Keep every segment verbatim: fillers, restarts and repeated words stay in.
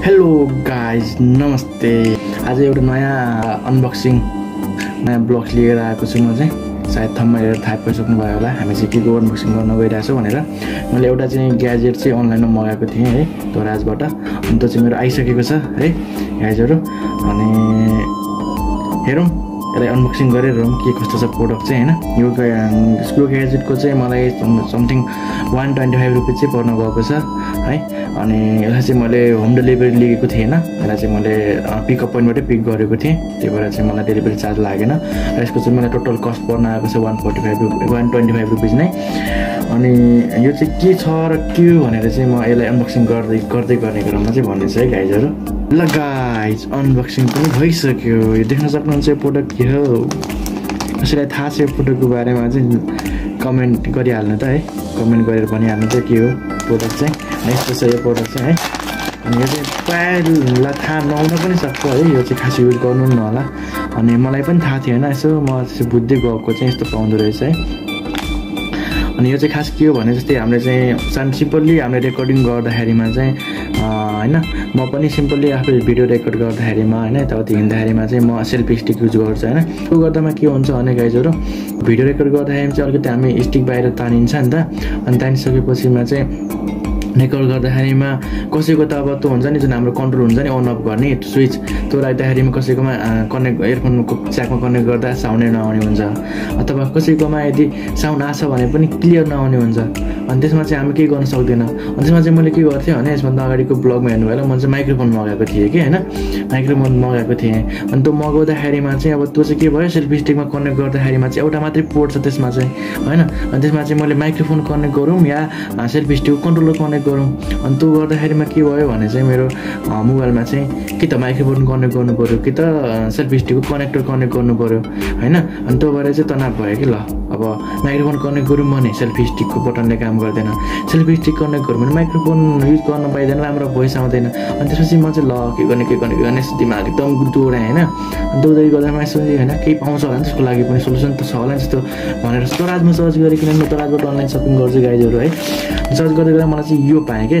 Hello guys नमस्ते। आज एउटा नयाँ अनबक्सिङ नयाँ ब्लग लिएर आएको छु म चाहिँ। सायद थम्मा हेरेर थाहा पाइसक्नु भयो होला हामी चाहिँ के को अनबक्सिङ गर्न गइरहेको छौँ भनेर। मैले एउटा चाहिँ ग्याजेट चाहिँ अनलाइनमा मगाएको थिएँ है धराजबाट, अन्त चाहिँ मेरो आइसकेको छ है गाइजहरू। अनि हेरौँ यसलाई अनबक्सिङ गरेर हेरौँ के कस्तो छ प्रोडक्ट चाहिँ होइन। यो स्कुल ग्याजेटको चाहिँ मलाई something one twenty five rupees चाहिँ पर्न गएको छ है। अनि यसलाई चाहिँ मैले होम डेलिभरी लिएको थिएन, यसलाई चाहिँ मैले पिकअप पोइन्टबाटै पिक गरेको थिएँ, त्यही भएर चाहिँ मलाई डेलिभरी चार्ज लागेन। र यसको चाहिँ मलाई टोटल कस्ट पर्न आएको छ one forty five rupees one twenty five rupees नै। अनि यो चाहिँ के छ र के भनेर चाहिँ म यसलाई अनबक्सिङ गर्दै गर्दै गर्ने क्रममा चाहिँ भन्दैछु है गाइजहरू। ल गाइज अनबक्सिङ पनि भइसक्यो, यो देख्न सक्नुहुन्छ यो प्रोडक्ट के हो। कसैलाई थाहा छ यो प्रोडक्टको बारेमा चाहिँ कमेन्ट गरिहाल्नु त है, कमेन्ट गरेर भनिहाल्नु त के हो प्रोडक्ट चाहिँ। यस्तो छ यो प्रोडक्ट चाहिँ है। अनि यो चाहिँ प्रायलाई थाहा नहुन पनि सक्छ है, यो चाहिँ खास युज गर्नु न होला। अनि मलाई पनि थाहा थिएन, यसो म त्यसो बुझ्दै गएको चाहिँ यस्तो पाउँदो रहेछ है। अनि यो चाहिँ खास के हो भने जस्तै हामीले चाहिँ सानो सिम्पल्ली हामीले रेकर्डिङ गर्दाखेरिमा चाहिँ होइन, म पनि सिम्पल्ली आफै भिडियो रेकर्ड गर्दाखेरिमा होइन यताउति हिँड्दाखेरिमा चाहिँ म सेल्फी स्टिक युज गर्छु होइन। त्यो गर्दामा के हुन्छ भने गाइजहरू भिडियो रेकर्ड गर्दाखेरि चाहिँ अलिकति हामी स्टिक बाहिर तानिन्छ नि त। अनि तानिसकेपछिमा चाहिँ रेकर्ड गर्दाखेरिमा कसैको त अब त्यो हुन्छ नि जुन हाम्रो कन्ट्रोल हुन्छ नि अन अफ गर्ने स्विच, त्यो राख्दाखेरिमा कसैकोमा कनेक्ट इयरफोनको च्याकमा कनेक्ट गर्दा साउन्डै नआउने हुन्छ, अथवा कसैकोमा यदि साउन्ड आछ भने पनि क्लियर नआउने हुन्छ। अनि त्यसमा चाहिँ हामी केही गर्न सक्दैनौँ। अनि त्यसमा चाहिँ मैले के गर्थेँ भने यसभन्दा अगाडिको ब्लगमा हेर्नु भएर मैले चाहिँ माइक्रोफोन मगाएको थिएँ कि होइन, माइक्रोफोन मगाएको थिएँ। अनि त्यो मगाउँदाखेरिमा चाहिँ अब त्यो चाहिँ के भयो सेल्फी स्टिकमा कनेक्ट गर्दाखेरिमा चाहिँ एउटा मात्रै पोर्ट छ त्यसमा चाहिँ होइन। अनि त्यसमा चाहिँ मैले माइक्रोफोन कनेक्ट गरौँ या सेल्फी स्टिक कन्ट्रोलर कनेक्ट गरौँ। अनि त्यो गर्दाखेरिमा के भयो भने चाहिँ मेरो मोबाइलमा चाहिँ कि त माइक्रोफोन कनेक्ट गर्नु पऱ्यो कि त सेल्फी स्टिकको कनेक्टर कनेक्ट गर्नु पऱ्यो होइन। अनि त्यो भएर चाहिँ तनाव भयो कि ल अब माइक्रोफोन कनेक्ट गरौँ भने सेल्फी स्टिकको बटनले काम गर्दैन, सेल्फी स्टिक कनेक्ट गरौँ भने माइक्रोफोन युज गर्न पाइँदैन, राम्रो भोइस आउँदैन। अनि त्यसपछि म चाहिँ ल के गर्ने के गर्ने के गर्ने यस्तो दिमाग एकदम दौडाएँ होइन। दौडदै गर्दामा यसो होइन केही पाउँछ होला नि, त्यसको लागि पनि सोल्युसन त छ होला नि जस्तो भनेर तराजमा सर्च गरेको म तराजबाट अनलाइन सपिङ गर्छु गाइजहरू है। सर्च गर्दै गर्दा मलाई चाहिँ यो पाएँ कि के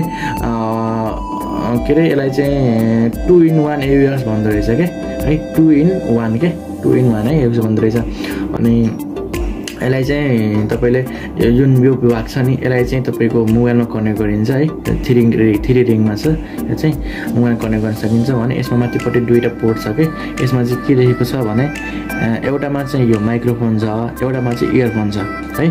अरे यसलाई चाहिँ टु इन वान एयर्स भन्दो रहेछ क्या है, टु इन वान के टु इन वान है एयर्स भन्दो रहेछ। अनि यसलाई चाहिँ तपाईँले जुन यो भाग छ नि यसलाई चाहिँ तपाईँको मोबाइलमा कनेक्ट गरिन्छ है, थ्री थ्री रिङमा छ यो चाहिँ मोबाइल कनेक्ट गर्न सकिन्छ भने। यसमा माथिपट्टि दुईवटा पोर्ट छ कि, यसमा चाहिँ के लेखेको छ भने एउटामा चाहिँ यो माइक्रोफोन छ, एउटामा चाहिँ इयरफोन छ है।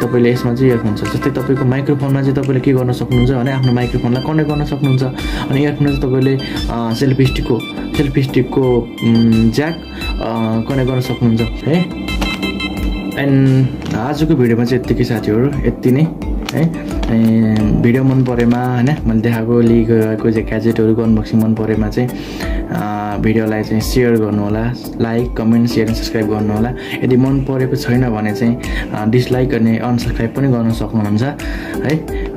तपाईँले यसमा चाहिँ इयरफोन छ, जस्तै तपाईँको माइक्रोफोनमा चाहिँ तपाईँले के गर्न सक्नुहुन्छ भने आफ्नो माइक्रोफोनलाई कनेक्ट गर्न सक्नुहुन्छ। अनि इयरफोनमा चाहिँ तपाईँले सेल्फी स्टिकको सेल्फी स्टिकको ज्याक कनेक्ट गर्न सक्नुहुन्छ है। एन्ड आजको भिडियोमा चाहिँ यत्तिकै साथीहरू, यति नै है। भिडियो मन परेमा होइन मैले देखाएको लिएको चाहिँ ग्याजेटहरूको अनबक्सिङ मन परेमा चाहिँ भिडियोलाई चाहिँ सेयर गर्नुहोला, like comment share and subscribe गर्नुहोला। यदि मन परेको छैन भने चाहिँ डिसलाइक अनि अनसब्सक्राइब पनि गर्न सक्नुहुन्छ है।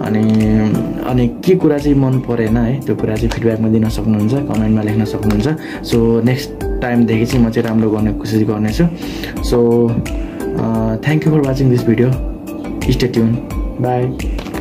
अनि अनि के कुरा चाहिँ मन परेन है त्यो कुरा चाहिँ फिडब्याकमा दिन सक्नुहुन्छ, कमेन्टमा लेख्न सक्नुहुन्छ। सो नेक्स्ट टाइमदेखि चाहिँ म चाहिँ राम्रो गर्ने कोसिस गर्नेछु। So Uh, thank you for watching this video. Stay tuned. Bye.